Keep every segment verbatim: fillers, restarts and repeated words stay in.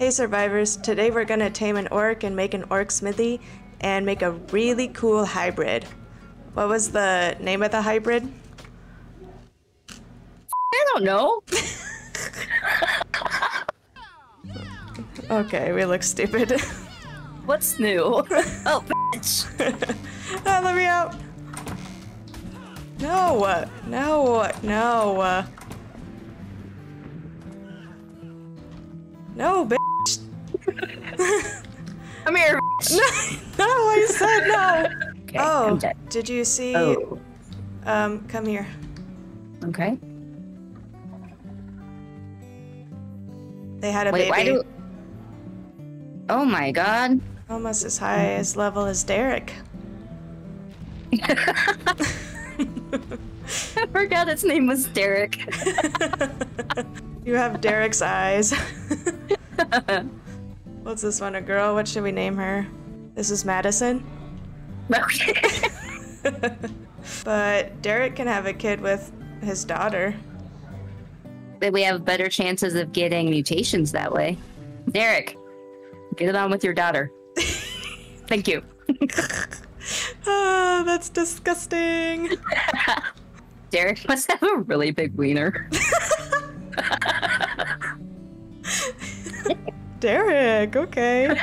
Hey survivors, today we're gonna tame an orc and make an orc smithy and make a really cool hybrid. What was the name of the hybrid? I don't know. Okay, we look stupid. What's new? Oh, bitch. Oh, let me out. No, no, no. No, bitch. Come here, bitch. No, no, I said no. Okay, oh, did you see? Oh. Um, come here. Okay. They had a Wait, baby. Why do... Oh my god. Almost as high as level as Derek. I forgot its name was Derek. You have Derek's eyes. What's this one, a girl? What should we name her? This is Madison. Okay. But Derek can have a kid with his daughter. That we have better chances of getting mutations that way. Derek, get it on with your daughter. Thank you. Oh, that's disgusting. Derek must have a really big wiener. Derek, okay.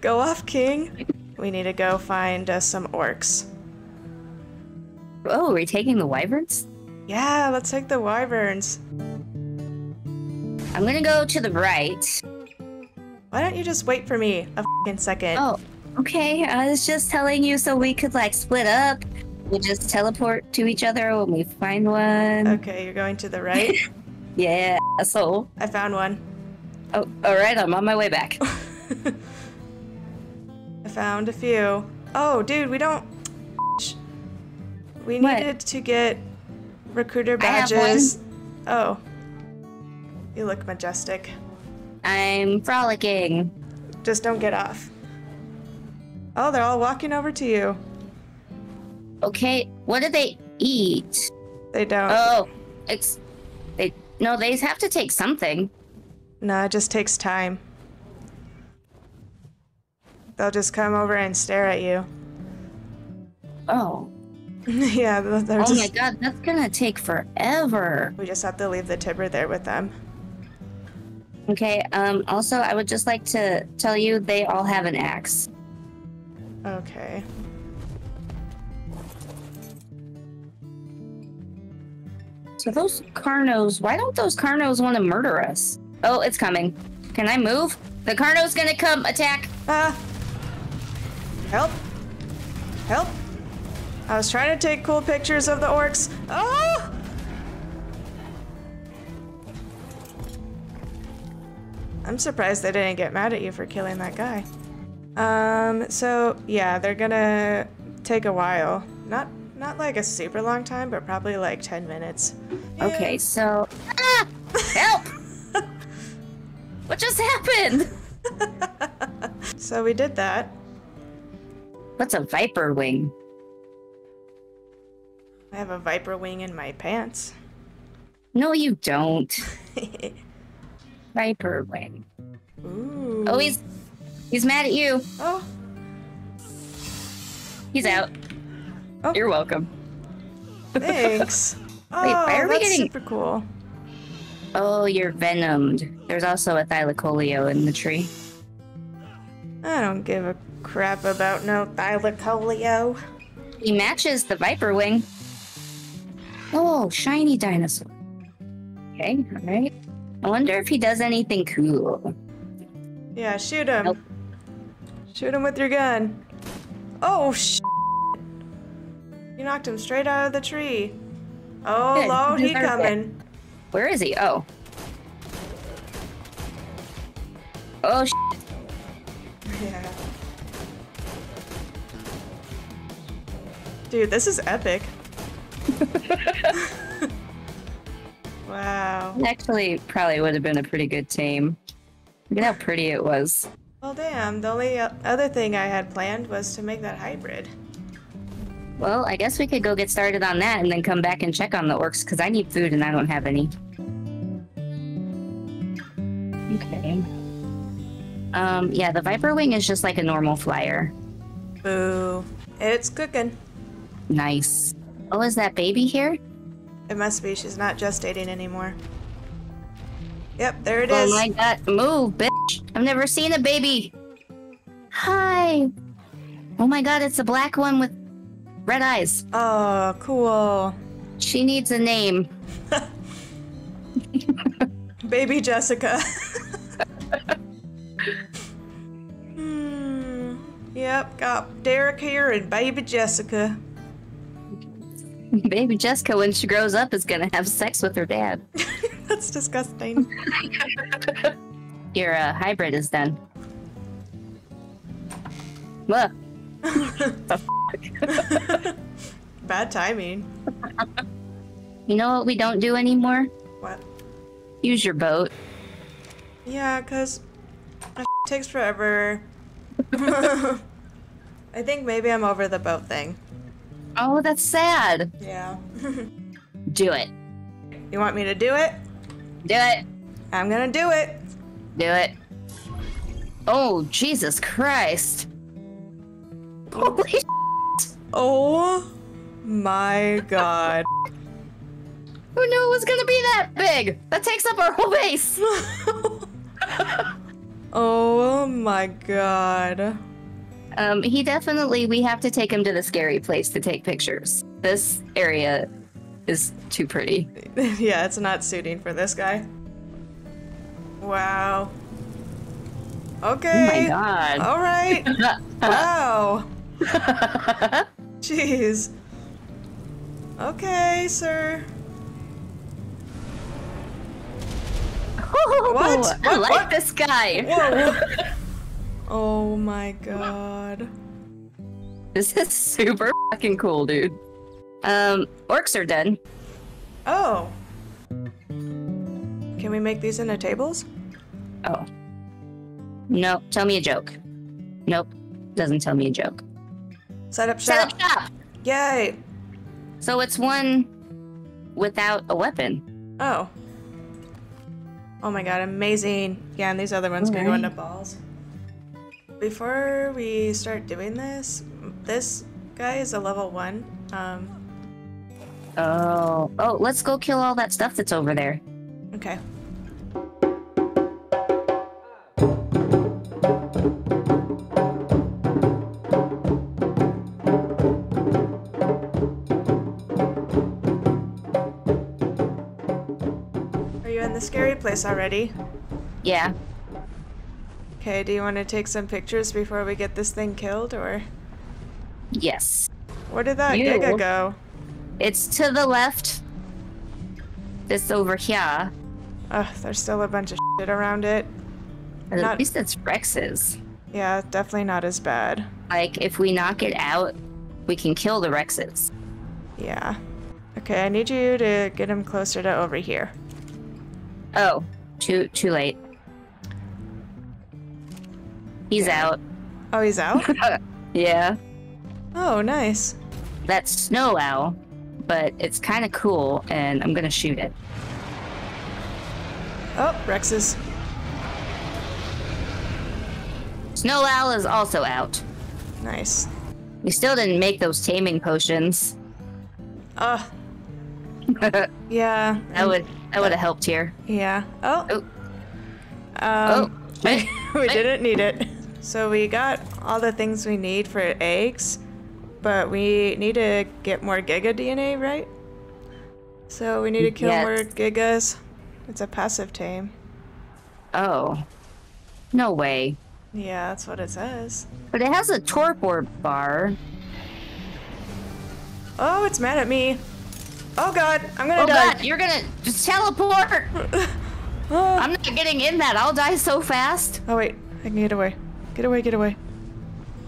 Go off, King. We need to go find uh, some orcs. Oh, are we taking the wyverns? Yeah, let's take the wyverns. I'm gonna go to the right. Why don't you just wait for me a f***ing second? Oh, okay. I was just telling you so we could like split up. We'll just teleport to each other when we find one. Okay, you're going to the right? Yeah, asshole. I found one. Oh, alright, I'm on my way back. I found a few. Oh, dude, we don't... We needed what? To get recruiter badges. I have one. Oh. You look majestic. I'm frolicking. Just don't get off. Oh, they're all walking over to you. Okay, what do they eat? They don't. Oh, it's... They, no, they have to take something. No, it just takes time. They'll just come over and stare at you. Oh. Yeah, they're just... Oh my god, that's gonna take forever. We just have to leave the Tibber there with them. Okay, um, also I would just like to tell you they all have an axe. Okay. So those Carnos, why don't those Carnos want to murder us? Oh, it's coming. Can I move? The Carno's gonna come attack. Uh, help. Help. I was trying to take cool pictures of the orcs. Oh! I'm surprised they didn't get mad at you for killing that guy. Um, so yeah, they're gonna take a while. Not not like a super long time, but probably like ten minutes. Yeah. Okay, so ah! Help! What just happened? So we did that. What's a viper wing? I have a viper wing in my pants. No, you don't. Viper wing. Ooh. Oh, he's he's mad at you. Oh. He's out. Oh. You're welcome. Thanks. Oh, wait, why are that's we getting... super cool. Oh, you're venomed. There's also a thylacoleo in the tree. I don't give a crap about no thylacoleo. He matches the viper wing. Oh, shiny dinosaur. Okay, all right. I wonder if he does anything cool. Yeah, shoot him. Nope. Shoot him with your gun. Oh, sh**. You knocked him straight out of the tree. Oh, good. Lord, he coming. Where is he? Oh. Oh, sh**. Yeah. Dude, this is epic. Wow. Actually, probably would have been a pretty good tame. Look at how pretty it was. Well, damn. The only other thing I had planned was to make that hybrid. Well, I guess we could go get started on that and then come back and check on the orcs, because I need food and I don't have any. Okay. Um, yeah, the viper wing is just like a normal flyer. Boo. It's cooking. Nice. Oh, is that baby here? It must be. She's not gestating anymore. Yep, there it oh is. Oh my god. Move, bitch. I've never seen a baby. Hi. Oh my god, it's the black one with red eyes. Oh, cool. She needs a name. Baby Jessica. hmm. Yep, got Derek here and baby Jessica. Baby Jessica, when she grows up, is gonna have sex with her dad. That's disgusting. Your uh, hybrid is done. Look. Bad timing. You know what we don't do anymore? What? Use your boat. Yeah, because it takes forever. I think maybe I'm over the boat thing. Oh, that's sad. Yeah. Do it. You want me to do it? Do it. I'm gonna do it. Do it. Oh, Jesus Christ. Holy shit. Oh my god. Who knew it was gonna be that big? That takes up our whole base. Oh my god. Um, he definitely, we have to take him to the scary place to take pictures. This area is too pretty. Yeah, it's not suiting for this guy. Wow. Okay. Oh my god. All right. Wow. Jeez. Okay, sir. Oh, what? what? I like what? this guy. Whoa. Oh my god. This is super fucking cool, dude. Um, orcs are done. Oh. Can we make these into tables? Oh. Nope. Tell me a joke. Nope. Doesn't tell me a joke. Set up shop. Set up shop. Yay. So it's one without a weapon. Oh. Oh my god, amazing. Yeah, and these other ones can go into balls. Before we start doing this, this guy is a level one. Um, oh, oh, let's go kill all that stuff that's over there. Okay. Are you in the scary place already? Yeah. Okay, do you want to take some pictures before we get this thing killed, or...? Yes. Where did that you. Giga go? It's to the left. It's over here. Ugh, there's still a bunch of shit around it. At not... least it's Rex's. Yeah, definitely not as bad. Like, if we knock it out, we can kill the Rexes. Yeah. Okay, I need you to get him closer to over here. Oh, too, too late. He's yeah. out. Oh, he's out? Yeah. Oh, nice. That's Snow Owl, but it's kind of cool, and I'm going to shoot it. Oh, Rex's. Snow Owl is also out. Nice. We still didn't make those taming potions. Ugh. Yeah. That would that would have helped here. Yeah. Oh. Oh. Um, oh. We, we didn't need it. So we got all the things we need for eggs, but we need to get more Giga D N A, right? So we need to kill yes. more Gigas. It's a passive tame. Oh. No way. Yeah, that's what it says. But it has a torpor bar. Oh, it's mad at me. Oh god, I'm gonna oh die. Oh god, you're gonna just teleport! Oh. I'm not getting in that. I'll die so fast. Oh wait, I can get away. Get away, get away.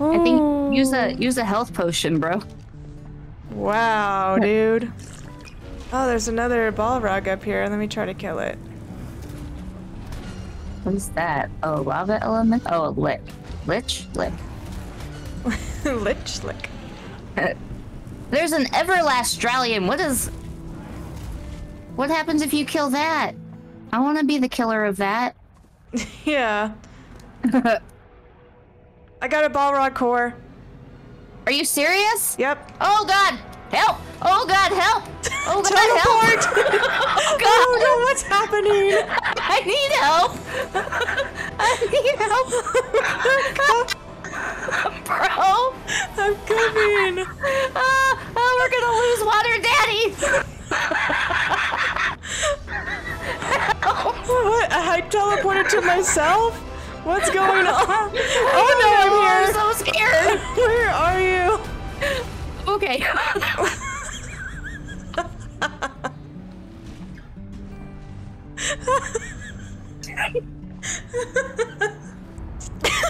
Oh. I think use a use a health potion, bro. Wow, dude. Oh, there's another Balrog up here. Let me try to kill it. What is that? Oh, lava element? Oh, a lick. Lich? Lick. Lich? Lick. There's an Everlast Drow. What is... What happens if you kill that? I want to be the killer of that. Yeah. I got a Balrog core. Are you serious? Yep. Oh god! Help! Oh god, help! Oh god, help! Oh god! Oh no, what's happening? I need help! I need help! God. Bro! I'm coming! Oh, oh, we're gonna lose water, Daddy! What? I teleported to myself? What's going on? Oh no, I'm here! I'm so scared! Where are you? Okay.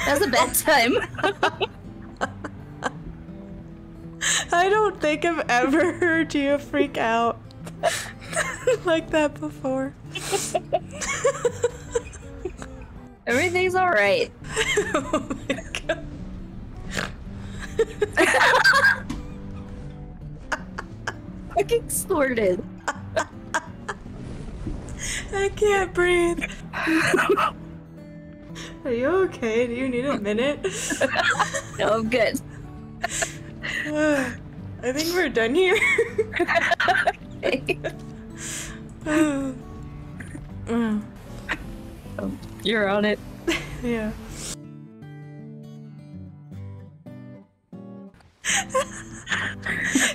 That's a bad time. I don't think I've ever heard you freak out like that before. Everything's all right. Oh my god. Fucking snorted. I can't breathe. Are you okay? Do you need a minute? No, I'm good. Uh, I think we're done here. Okay. uh, uh. Um, you're on it. Yeah.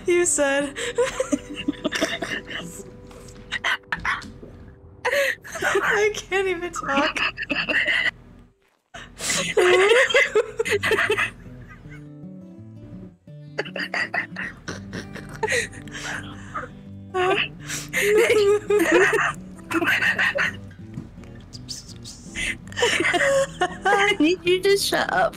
You said. I can't even talk. I need you to shut up.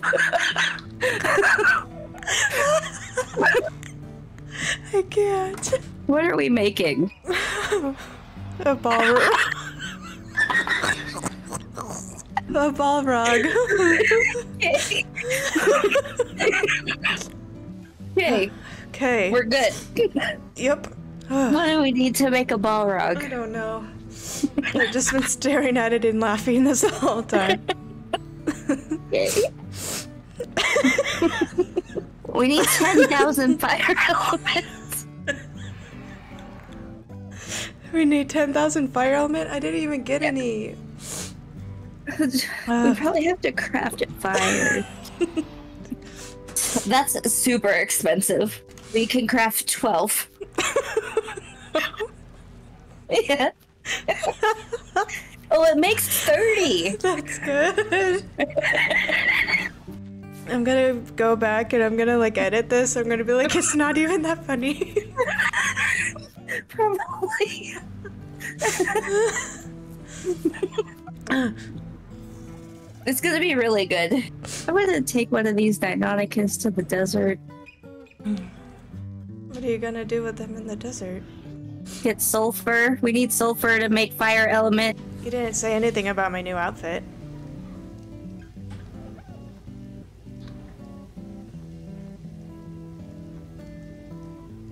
I can't. What are we making? A ballroom. A Balrog. Okay. Okay. Okay. We're good. Yep. Why do we need to make a Balrog? I don't know. I've just been staring at it and laughing this whole time. Okay. We need ten thousand fire elements. We need ten thousand fire element? I didn't even get yeah. any. We uh, probably have to craft it fire. That's super expensive. We can craft twelve. Yeah. Oh, it makes thirty. That's good. I'm gonna go back and I'm gonna like edit this. I'm gonna be like, it's not even that funny. Probably. It's gonna be really good. I'm gonna take one of these Deinonychus to the desert. What are you gonna do with them in the desert? Get sulfur. We need sulfur to make fire element. You didn't say anything about my new outfit.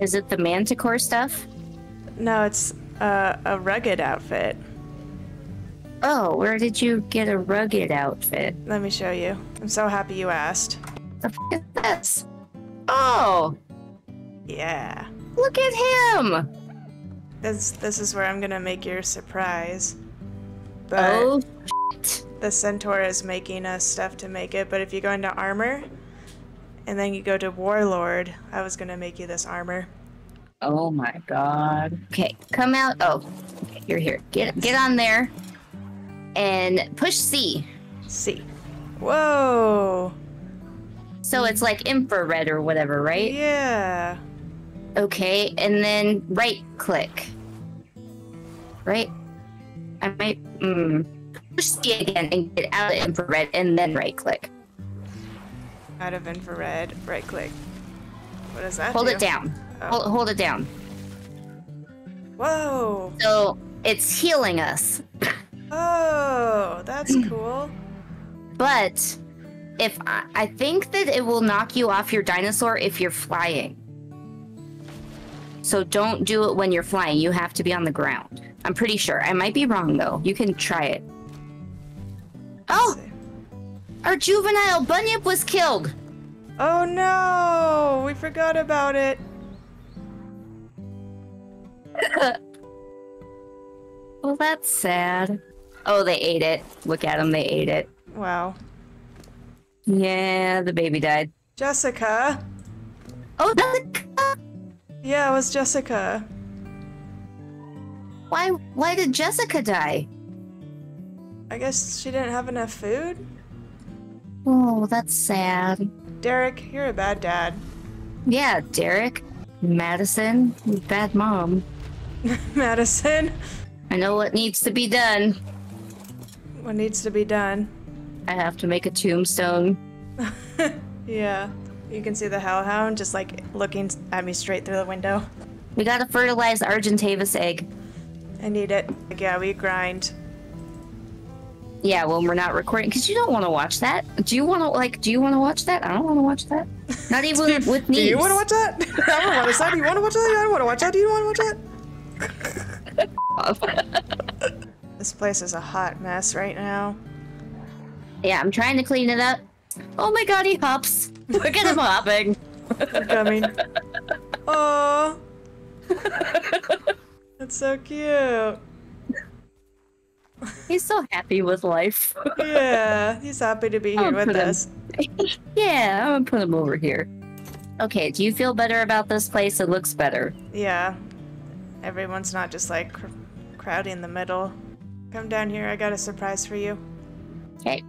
Is it the Manticore stuff? No, it's uh, a rugged outfit. Oh, where did you get a rugged outfit? Let me show you. I'm so happy you asked. The f is this? Oh! Yeah. Look at him! This, this is where I'm gonna make your surprise. But oh, shit. The Centaur is making us stuff to make it, but if you go into armor, and then you go to Warlord, I was gonna make you this armor. Oh my god. Okay, come out. Oh, okay, you're here. Get, get on there. And push C. C. Whoa. So it's like infrared or whatever, right? Yeah. Okay, and then right click. Right? I might mm, push C again and get out of infrared and then right click. Out of infrared, right click. What does that hold do? Hold it down. Oh. Hold, hold it down. Whoa. So it's healing us. Oh, that's cool. But if I, I think that it will knock you off your dinosaur if you're flying. So don't do it when you're flying. You have to be on the ground. I'm pretty sure. I might be wrong though. You can try it. Oh! Our juvenile Bunyip was killed! Oh no! We forgot about it! Well, that's sad. Oh, they ate it. Look at them, they ate it. Wow. Yeah, the baby died. Jessica! Oh, Jessica! Yeah, it was Jessica. Why, why did Jessica die? I guess she didn't have enough food? Oh, that's sad. Derek, you're a bad dad. Yeah, Derek. Madison, bad mom. Madison? I know what needs to be done. What needs to be done? I have to make a tombstone. Yeah. You can see the hellhound just like looking at me straight through the window. We gotta fertilize the Argentavis egg. I need it. Yeah, we grind. Yeah, well, we're not recording because you don't want to watch that. Do you want to like? Do you want to watch that? I don't want to watch that. Not even do, with me. Do you want to watch that? I don't want to. That. Do you want to watch that? I don't want to watch that. Do you want to watch that? This place is a hot mess right now. Yeah, I'm trying to clean it up. Oh my God, he hops. Look at him hopping. We're coming. Oh, that's so cute. He's so happy with life. Yeah, he's happy to be here with him. us. Yeah, I'm gonna put him over here. Okay, do you feel better about this place? It looks better. Yeah. Everyone's not just like cr crowding in the middle. Come down here, I got a surprise for you. Okay.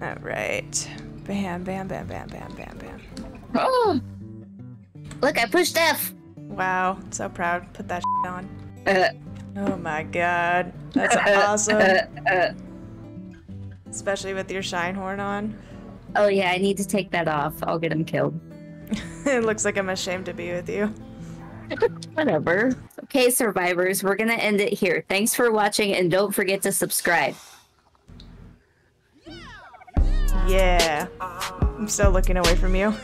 Alright. Bam, bam, bam, bam, bam, bam, bam. Oh! Look, I pushed F! Wow, so proud. Put that shit on. Uh, oh my God, that's uh, awesome. Uh, uh, Especially with your Shinehorn on. Oh yeah, I need to take that off. I'll get him killed. It looks like I'm ashamed to be with you. Whatever. Okay, survivors, we're gonna end it here. Thanks for watching, and don't forget to subscribe. Yeah. I'm still looking away from you.